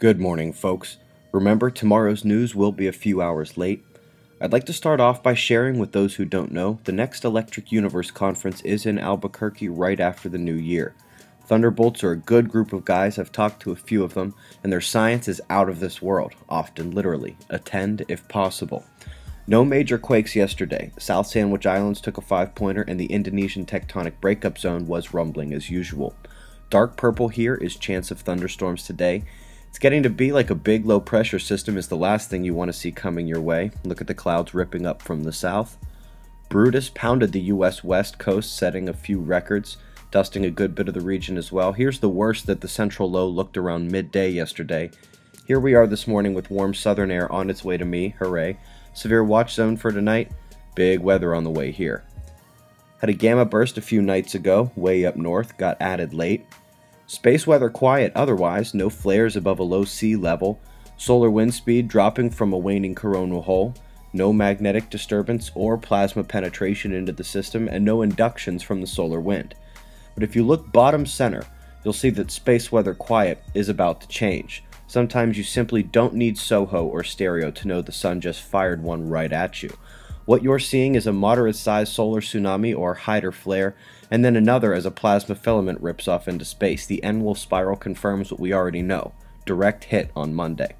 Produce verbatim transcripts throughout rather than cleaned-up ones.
Good morning, folks. Remember, tomorrow's news will be a few hours late. I'd like to start off by sharing with those who don't know, the next Electric Universe conference is in Albuquerque right after the new year. Thunderbolts are a good group of guys. I've talked to a few of them, and their science is out of this world, often literally. Attend if possible. No major quakes yesterday. South Sandwich Islands took a five pointer, and the Indonesian tectonic breakup zone was rumbling as usual. Dark purple here is chance of thunderstorms today. It's getting to be like a big low pressure system is the last thing you want to see coming your way. Look at the clouds ripping up from the south. Brutus pounded the U S west coast, setting a few records, dusting a good bit of the region as well. Here's the worst that the central low looked around midday yesterday. Here we are this morning with warm southern air on its way to me, hooray. Severe watch zone for tonight, big weather on the way here. Had a gamma burst a few nights ago, way up north, got added late. Space weather quiet otherwise, no flares above a low sea level, solar wind speed dropping from a waning coronal hole, no magnetic disturbance or plasma penetration into the system, and no inductions from the solar wind. But if you look bottom center, you'll see that space weather quiet is about to change. Sometimes you simply don't need SOHO or Stereo to know the sun just fired one right at you. What you're seeing is a moderate-sized solar tsunami or Hyder flare, and then another as a plasma filament rips off into space. The E N L I L spiral confirms what we already know. Direct hit on Monday.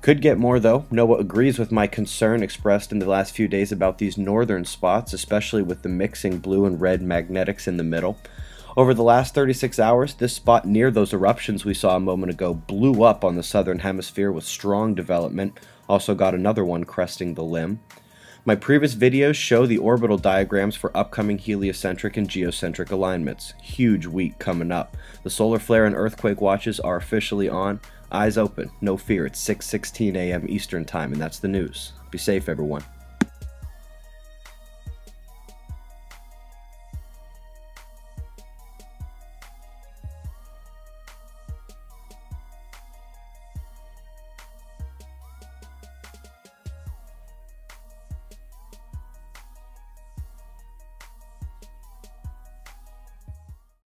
Could get more, though. NOAA agrees with my concern expressed in the last few days about these northern spots, especially with the mixing blue and red magnetics in the middle. Over the last thirty-six hours, this spot near those eruptions we saw a moment ago blew up on the southern hemisphere with strong development. Also got another one cresting the limb. My previous videos show the orbital diagrams for upcoming heliocentric and geocentric alignments. Huge week coming up. The solar flare and earthquake watches are officially on. Eyes open, no fear, it's six sixteen a m Eastern time, and that's the news. Be safe, everyone.